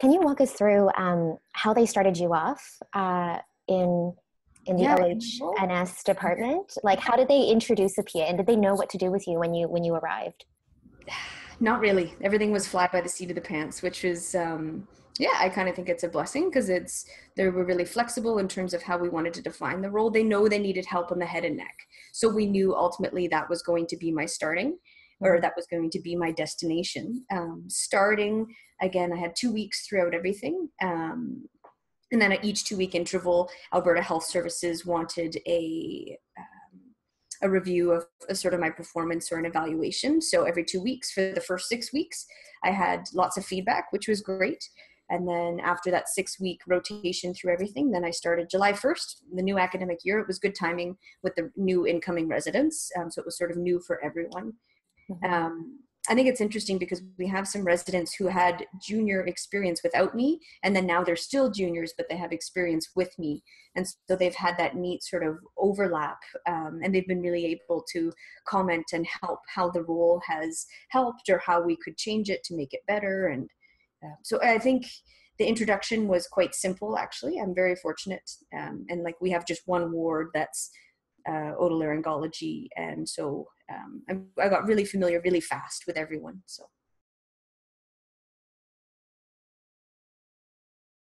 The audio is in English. Can you walk us through how they started you off in the LHNS department? Like, how did they introduce a PA, and did they know what to do with you when you arrived? Not really. Everything was fly by the seat of the pants, which is, I kind of think it's a blessing, because they were really flexible in terms of how we wanted to define the role. They know they needed help on the head and neck. So we knew ultimately that was going to be my starting, or that was going to be my destination. Starting, again, I had 2 weeks throughout everything. And then at each 2-week interval, Alberta Health Services wanted a review of sort of my performance, or an evaluation. So every 2 weeks for the first 6 weeks, I had lots of feedback, which was great. And then after that 6-week rotation through everything, then I started July 1st, the new academic year. It was good timing with the new incoming residents. So it was sort of new for everyone. Mm-hmm. I think it's interesting because we have some residents who had junior experience without me, and then now they're still juniors, but they have experience with me. And so they've had that neat sort of overlap, and they've been really able to comment and help how the role has helped, or how we could change it to make it better. And so I think the introduction was quite simple, actually. I'm very fortunate. And like, we have just one ward that's otolaryngology. And so I got really familiar really fast with everyone. So